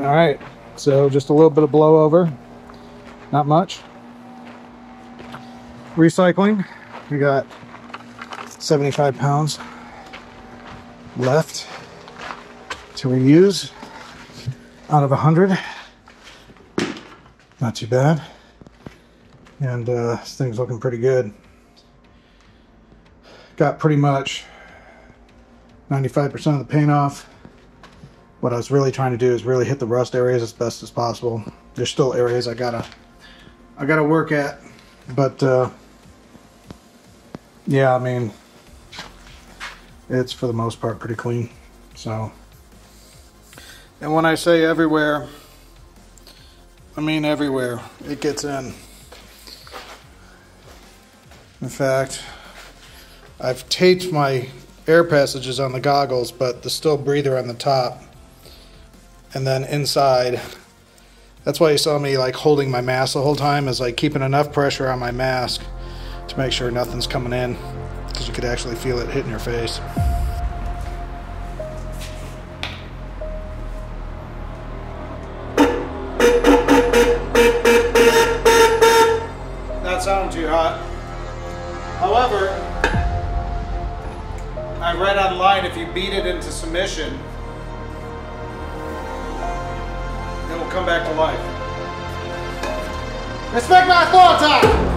All right, so just a little bit of blow over, not much. Recycling, we got 75 pounds left to reuse out of 100. Not too bad. And this thing's looking pretty good. Got pretty much 95% of the paint off. What I was really trying to do is really hit the rust areas as best as possible. There's still areas I gotta work at, but yeah, I mean, it's for the most part pretty clean. So, and when I say everywhere, I mean everywhere it gets in. In fact, I've taped my air passages on the goggles, but the still breather on the top, and then inside. That's why you saw me like holding my mask the whole time, is like keeping enough pressure on my mask to make sure nothing's coming in, because you could actually feel it hitting your face. Not sounding too hot. However, I read online if you beat it into submission, it will come back to life. Respect my thought time!